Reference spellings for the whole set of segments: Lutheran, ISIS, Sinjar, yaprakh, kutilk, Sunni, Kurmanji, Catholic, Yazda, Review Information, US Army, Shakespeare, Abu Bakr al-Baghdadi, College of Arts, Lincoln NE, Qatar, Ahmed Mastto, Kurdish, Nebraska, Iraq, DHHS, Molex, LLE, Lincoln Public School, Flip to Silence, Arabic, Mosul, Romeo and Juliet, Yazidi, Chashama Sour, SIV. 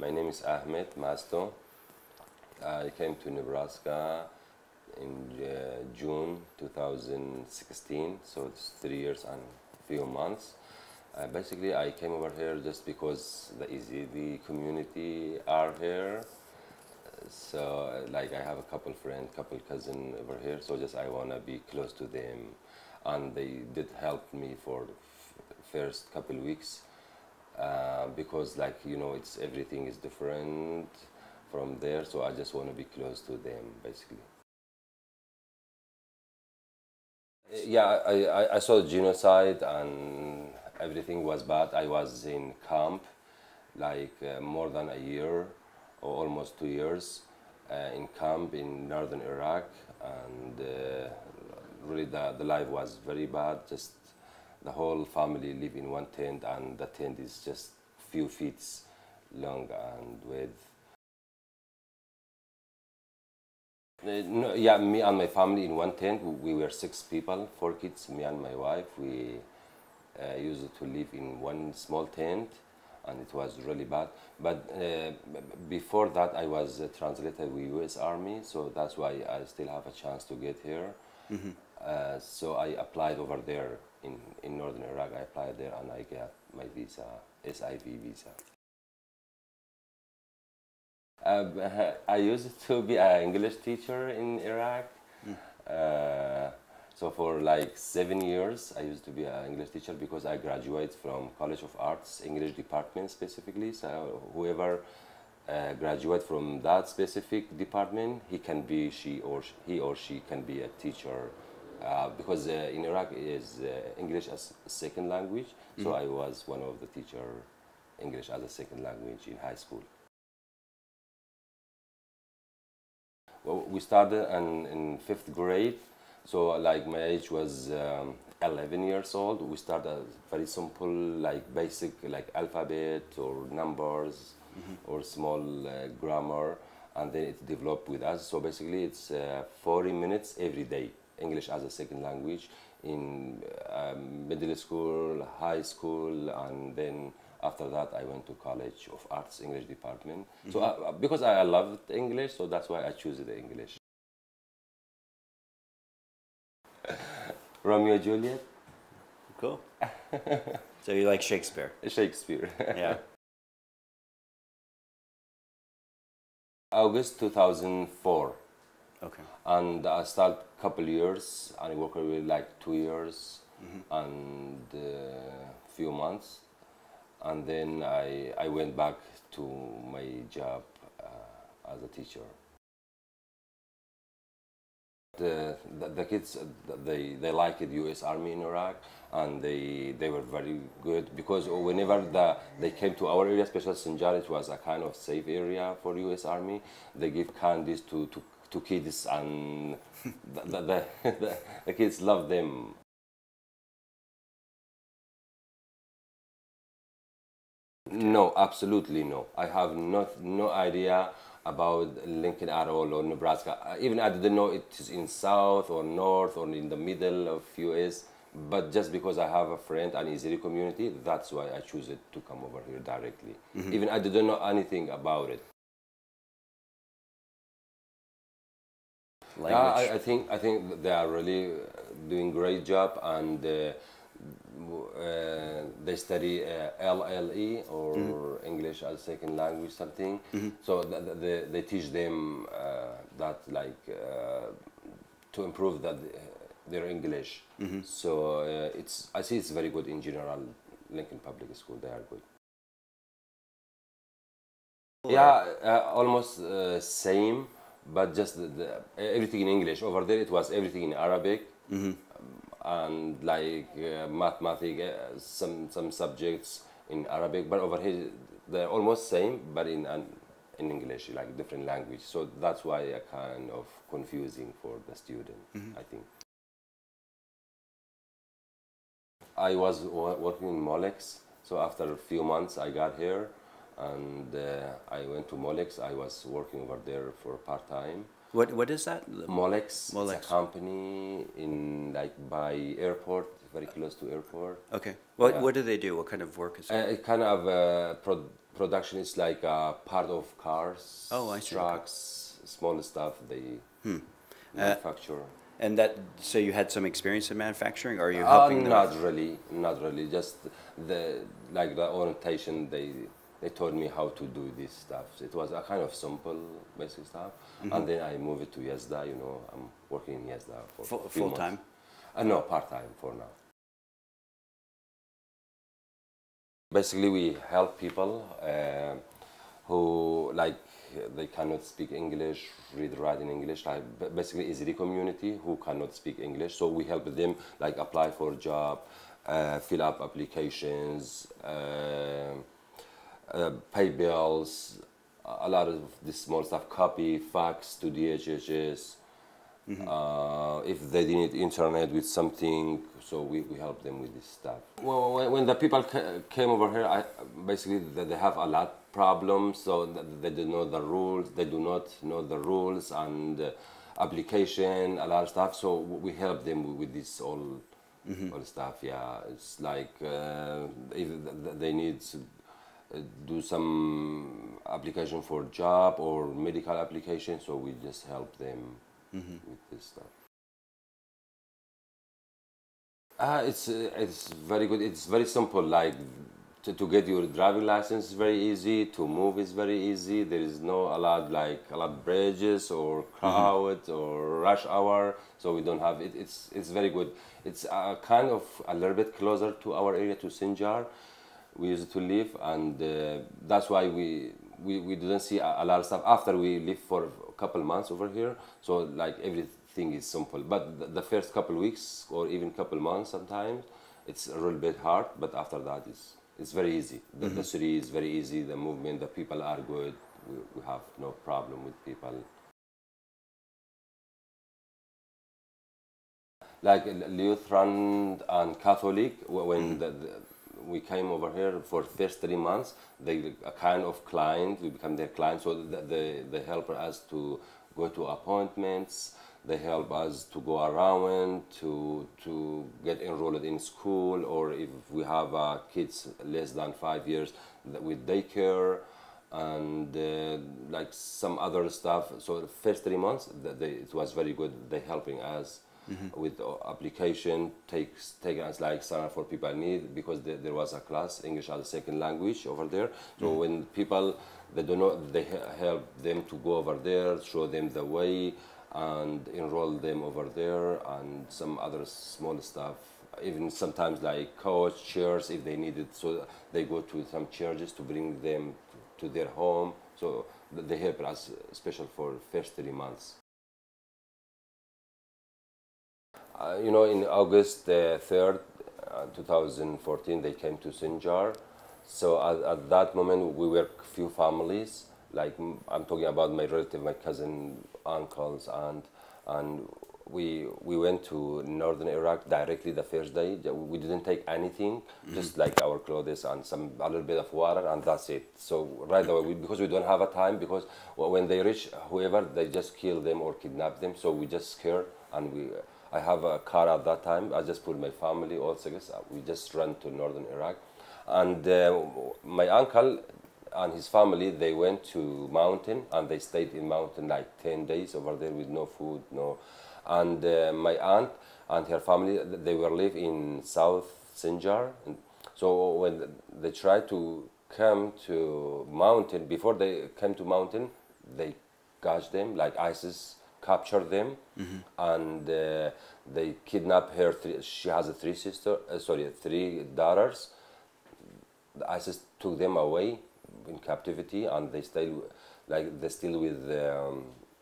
My name is Ahmed Mastto. I came to Nebraska in June 2016, so it's 3 years and a few months. Basically, I came over here just because the Yazidi community are here. So, like, I have a couple friends, couple cousins over here, so just I want to be close to them. And they did help me for the first couple weeks because, like, you know, it's everything is different from there, so I just want to be close to them, basically. Yeah, I saw genocide and everything was bad. I was in camp, like, more than a year, or almost 2 years, in camp in northern Iraq, and really the life was very bad. Just the whole family live in one tent, and the tent is just few feet long and width. No, yeah, me and my family in one tent. We were 6 people, 4 kids, me and my wife. We used to live in one small tent, and it was really bad. But before that, I was translated with US Army, so that's why I still have a chance to get here. Mm-hmm. So I applied over there in northern Iraq. I applied there, and I got my visa, SIV visa. I used to be an English teacher in Iraq. Mm. So for like 7 years, I used to be an English teacher because I graduated from College of Arts, English department specifically. So whoever graduates from that specific department, he can be, he or she can be a teacher. Because in Iraq is English as a second language. Mm-hmm. So I was one of the teacher, English as a second language in high school. We started in 5th grade, so like my age was 11 years old. We started very simple, like basic, like alphabet or numbers, mm-hmm. or small grammar, and then it developed with us. So basically it's 40 minutes every day, English as a second language, in middle school, high school, and then after that, I went to College of Arts, English department. Mm-hmm. So because I loved English, so that's why I chose the English. Romeo and Juliet. Cool. So you like Shakespeare? Shakespeare. Yeah. August 2004. Okay. And I started a couple years, and I worked with like 2 years, mm-hmm. and a few months. And then I went back to my job as a teacher. The kids, they liked the US Army in Iraq, and they were very good because whenever they came to our area, especially Sinjar, it was a kind of safe area for US Army. They give candies to kids, and the kids love them. No, absolutely no. I have no idea about Lincoln at all, or Nebraska. Even I didn't know it is in south or north or in the middle of US. But just because I have a friend and Yazidi community, that's why I choose it to come over here directly. Mm-hmm. Even I didn't know anything about it. Language. I think they are really doing great job, and they study LLE, or mm-hmm. English as second language, something. Mm-hmm. So they teach them that, like, to improve that their English. Mm-hmm. So I see it's very good in general. Lincoln Public School, they are good. Yeah, almost same, but just everything in English. Over there, it was everything in Arabic. Mm-hmm. And like mathematics, some subjects in Arabic, but over here they're almost same, but in English, like different language. So that's why a kind of confusing for the student, mm-hmm. I think. I was working in Molex, so after a few months I got here, and I went to Molex. I was working over there for part time. What is that? Molex. Molex. It's a company in, like, by airport, very close to airport. Okay. What do they do? What kind of work is it? Kind of production is like part of cars, trucks, small stuff they manufacture. And that, so you had some experience in manufacturing, or are you helping them? Not really. Just the the orientation they taught me how to do this stuff. It was a kind of simple, basic stuff. And then I moved to Yazda. You know, I'm working in Yazda for full time. No, part time for now. Basically, we help people who they cannot speak English, read, write in English, basically Yazidi community who cannot speak English. So we help them apply for a job, fill up applications, pay bills, a lot of this small stuff, copy, fax to DHHS. If they need internet with something, so we help them with this stuff. Well, when the people came over here, basically they have a lot of problems, so they don't know the rules, and application, a lot of stuff, so we help them with this all stuff, yeah. It's like if they need to do some application for job or medical application, so we just help them. With this stuff. It's very good. It's very simple. To get your driving license is very easy. To move is very easy. There is no a lot of bridges or crowd or rush hour. So we don't have it. It's very good. It's kind of a little bit closer to our area, to Sinjar. We used to live, and that's why we didn't see a lot of stuff after we lived for a couple months over here. So everything is simple, but the first couple weeks or even couple months sometimes it's a little bit hard, but after that it's very easy. The city is very easy, the movement, the people are good. We have no problem with people. Lutheran and Catholic, when we came over here for the first 3 months, they a kind of client, we become their client, so they help us to go to appointments, they help us to go around, to get enrolled in school, or if we have kids less than 5 years with daycare, and some other stuff. So the first 3 months, it was very good, they helping us. With application, taking us standard for people need, because there was a class, English as a second language over there. So when people, they don't know, they help them to go over there, show them the way, and enroll them over there, and some other small stuff. Even sometimes coach, chairs if they need it. So they go to some churches to bring them to their home. So they help us special for first 3 months. You know, in August 3rd, 2014, they came to Sinjar. So at that moment, we were few families. I'm talking about my relative, my cousin, uncles, aunt, and we went to northern Iraq directly the first day. We didn't take anything, just our clothes and a little bit of water, and that's it. So right away, because we don't have a time, because when they reach whoever, they just kill them or kidnap them. So we just scared, and I have a car at that time. I just put my family, all six. We just ran to northern Iraq. And my uncle and his family, they went to mountain, and they stayed in mountain 10 days over there with no food, no. And my aunt and her family, they were live in South Sinjar. And so when they tried to come to mountain, before they came to mountain, they catch them, ISIS. Captured them, and they kidnapped her. She has three daughters. The ISIS took them away in captivity, and they stayed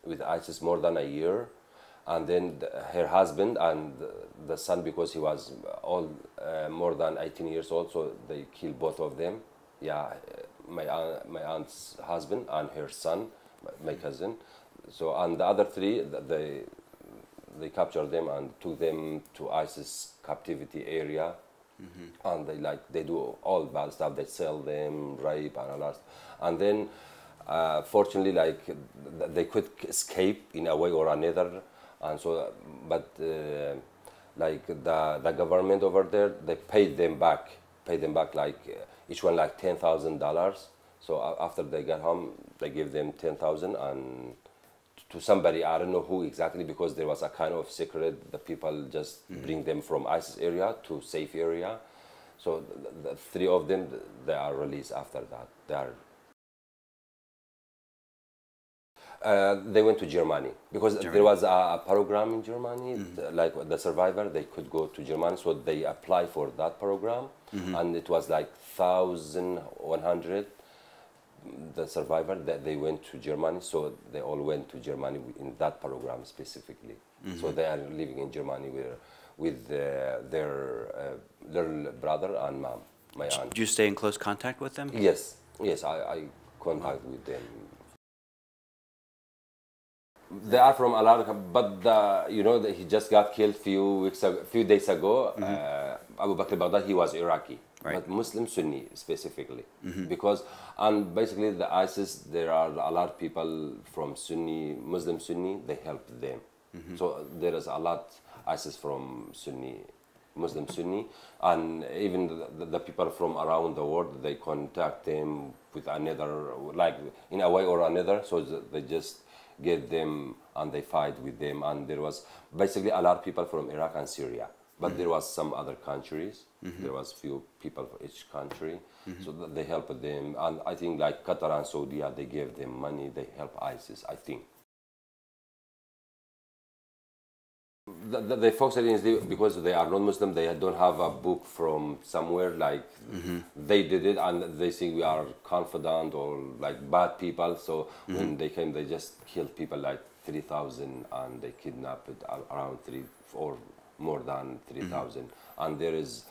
with ISIS more than a year. And then her husband and the son, because he was all more than 18 years old, so they killed both of them. Yeah, my aunt's husband and her son, my cousin. So, and the other three, they captured them and took them to ISIS captivity area, and they do all bad stuff. They sell them, rape, and all that. And then, fortunately, they could escape in a way or another. And so, but the government over there, they paid them back each one $10,000. So after they got home, they gave them 10,000 and to somebody, I don't know who exactly, because there was a kind of secret. The people just bring them from ISIS area to safe area. So the three of them, they are released after that. They went to Germany because there was a program in Germany, like the survivor, they could go to Germany. So they applied for that program, and it was like 1,100. The survivor that they went to Germany, so they all went to Germany in that program specifically. So they are living in Germany with their little brother and mom, my aunt. Do you stay in close contact with them? Yes, yes, I contact with them. They are from Iraq, but you know he just got killed few days ago. Abu Bakr al-Baghdadi, he was Iraqi. Right. But Muslim Sunni specifically, because and basically the ISIS, there are a lot of people from Sunni, Muslim Sunni, they help them. So there is a lot ISIS from Sunni, Muslim Sunni, and even the people from around the world, they contact them with another, like in a way or another, so they just get them and they fight with them. And there was basically a lot of people from Iraq and Syria. But there was some other countries. There was few people for each country, so they helped them. And I think like Qatar and Saudi, they gave them money. They help ISIS, I think. They focus on this because they are non-Muslim. They don't have a book from somewhere like they did it, and they think we are confident or like bad people. So when they came, they just killed people like 3,000, and they kidnapped around more than 3,000, and there is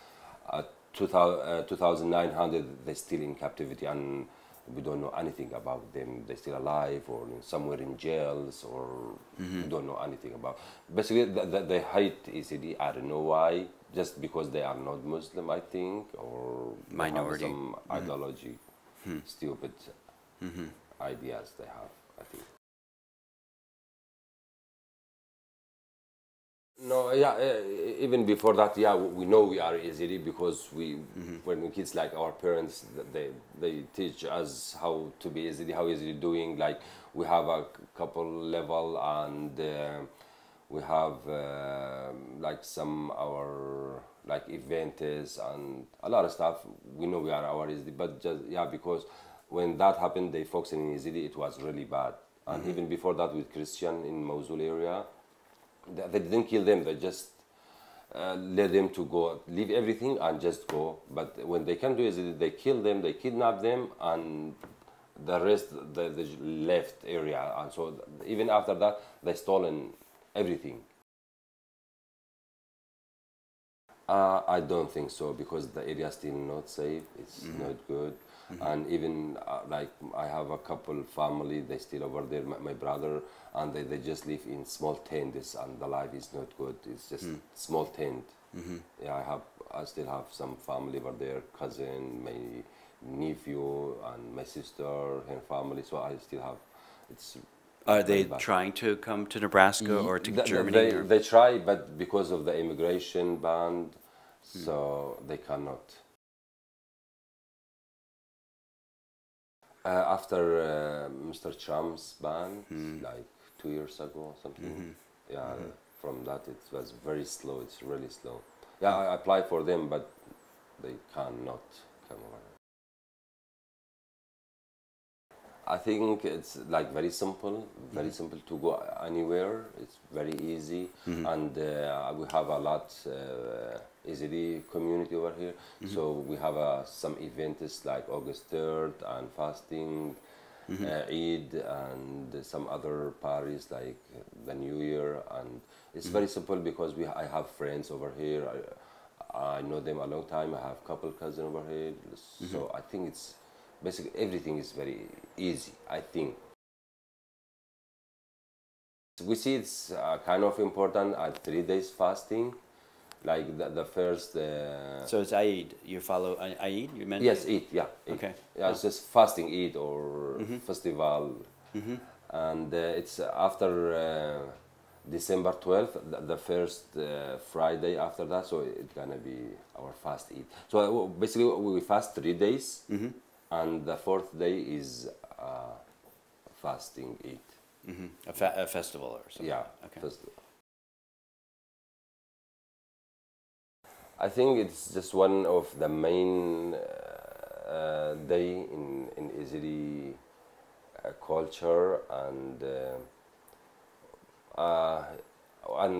2,900 they're still in captivity, and we don't know anything about them. They're still alive or somewhere in jails, or we don't know anything about. Basically, they hate ECD. I don't know why. Just because they are not Muslim, I think, or minority, have some ideology, stupid ideas they have, I think. No, even before that, we know we are Yazidi because we, when we kids, like our parents, they teach us how to be Yazidi, how is it doing. Like we have a couple level, and we have like some our like events and a lot of stuff. We know we are our Yazidi, but just because when that happened, they focused on Yazidi. It was really bad, and even before that, with Christian in Mosul area. They didn't kill them, they just let them to go, leave everything and just go. But when they come to Yazidi, they kill them, they kidnap them, and the rest, they left area. And so even after that, they stolen everything. I don't think so, because the area is still not safe, it's not good. And even like I have a couple family, they still over there, my brother, and they just live in small tents, and the life is not good. It's just small tent. Yeah, I still have some family over there, cousin, my nephew, and my sister, her family. So I still have. It's. Are they trying to come to Nebraska or to Germany? They try, but because of the immigration ban, so they cannot. After Mr. Trump's ban, like 2 years ago, something, from that it was very slow. It's really slow. Yeah, I applied for them, but they cannot come over. I think it's like very simple, to go anywhere. It's very easy, and we have a lot Yazidi community over here. So we have some events like August 3rd and fasting, Eid, and some other parties like the New Year. And it's very simple because I have friends over here. I know them a long time. I have a couple cousins over here, so I think it's. Basically, everything is very easy, I think. We see it's kind of important at 3 days fasting, like the first... so it's Eid, you follow Eid, you mentioned? Yes, Eid, yeah. Eid. Okay. Yeah, it's just fasting Eid or festival. And it's after December 12th, the first Friday after that, so it's gonna be our fast Eid. So basically, we fast 3 days. and the fourth day is fasting Eid. Mm-hmm. A festival or something. Yeah. Okay. Festival. I think it's just one of the main day in Yazidi culture, and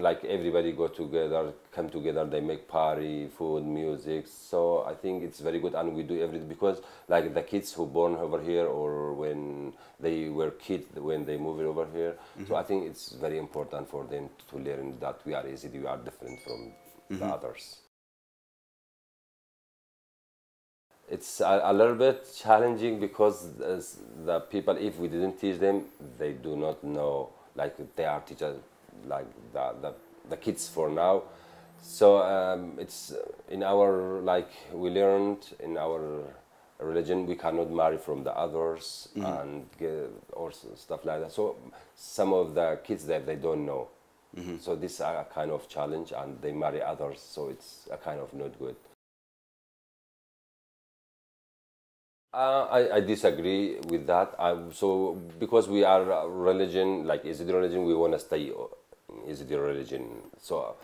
like everybody go together, come together, they make party, food, music. So I think it's very good, and we do everything, because like the kids who born over here or when they were kids when they moved over here. Mm-hmm. So I think it's very important for them to learn that we are Yazidi, we are different from mm-hmm. the others. It's a little bit challenging because the people, if we didn't teach them, they do not know, like they are teachers, like the kids for now. So it's in our, like we learned in our religion, we cannot marry from the others mm-hmm. and get, or stuff like that. So some of the kids that they don't know. Mm-hmm. So this is a kind of challenge, and they marry others, so it's a kind of not good. I disagree with that. So because we are a religion, like Yazidi religion, we want to stay Yazidi religion. So,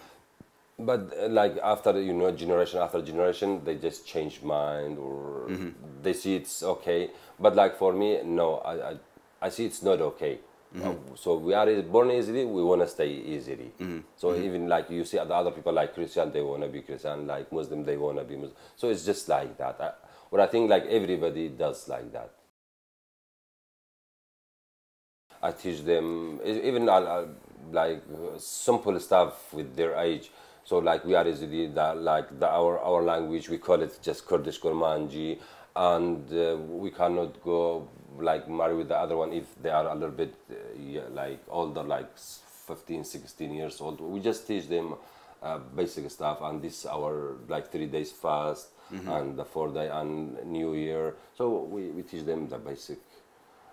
but like after, you know, generation after generation, they just change mind, or mm-hmm. they see it's okay. But like for me, no, I see it's not okay. Mm-hmm. So we are born Yazidi, we want to stay Yazidi. Mm-hmm. So mm-hmm. even like you see the other people, like Christian, they want to be Christian, like Muslim, they want to be Muslim. So it's just like that. But I think like everybody does like that. I teach them even like simple stuff with their age. So like we are Yazidi, like our language, we call it just Kurdish, Kurmanji. And we cannot go like marry with the other one if they are a little bit like older, like 15, 16 years old. We just teach them basic stuff, and this our like 3 days fast mm-hmm. and the 4 day and New Year. So we teach them the basic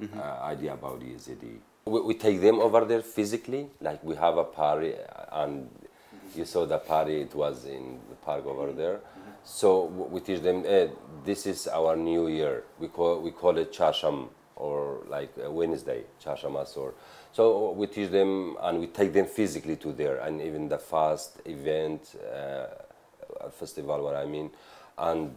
mm-hmm. Idea about Yazidi. We take them over there physically, like we have a party, and you saw the party, it was in the park over there. So we teach them, hey, this is our New Year. We call it Chasham, or like Wednesday, Chashama Sour. So we teach them, and we take them physically to there, and even the fast event, festival, what I mean. And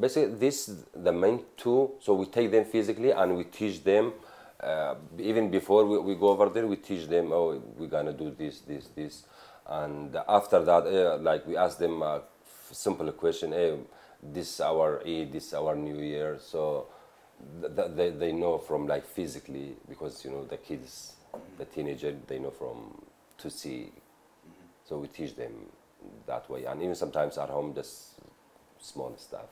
basically this, the main two, so we take them physically and we teach them, even before we go over there, we teach them, oh, we're gonna do this, this, this. And after that, like we ask them a simple question, hey, this is our Eid, this is our New Year. So they know from like physically, because you know the kids, the teenager, they know from to see. So we teach them that way, and even sometimes at home, just small stuff.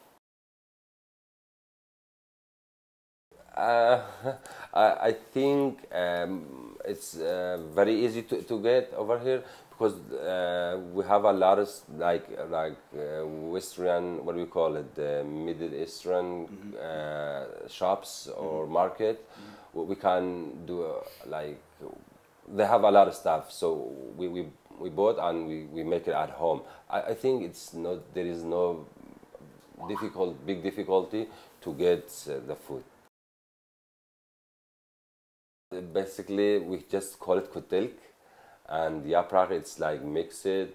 I think it's very easy to get over here, because we have a lot of like Western, what do we call it, Middle Eastern mm-hmm. Shops or mm-hmm. market. Mm-hmm. We can do like they have a lot of stuff, so we bought and we make it at home. I think it's not, there is no big difficulty to get the food. Basically, we just call it kutilk, and yaprakh, it's like mix it,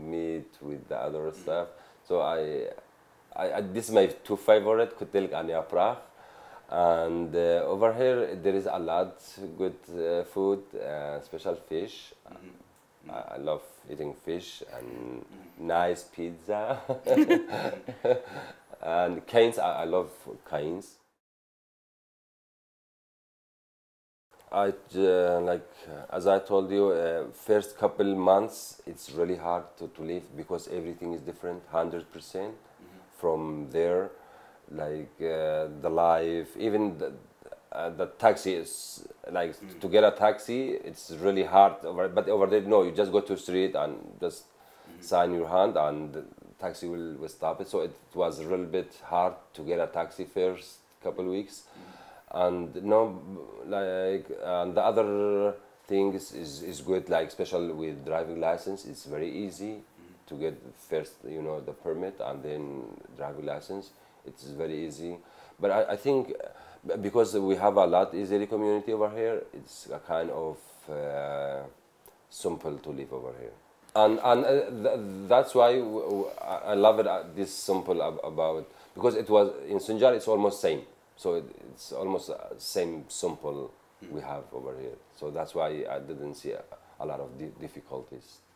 meat with the other stuff. So this is my two favorite, kutilk and yaprakh. And over here, there is a lot good food, special fish. Mm-hmm. I love eating fish, and nice pizza. And canes, I love canes. As I told you, first couple months it's really hard to live, because everything is different, 100% from there, like the life, even the taxi is like mm-hmm. to get a taxi, it's really hard. But over there, no, you just go to the street and just mm-hmm. sign your hand, and the taxi will stop it. So it was a little bit hard to get a taxi first couple weeks. Mm-hmm. And no, like the other things is good, like special with driving license, it's very easy mm-hmm. to get first, you know, the permit, and then driving license. It is very easy. But I think because we have a lot Israeli community over here, it's a kind of simple to live over here. And that's why I love it, this simple about, because it was, in Sinjar it's almost same. So it's almost same simple we have over here. So that's why I didn't see a lot of difficulties.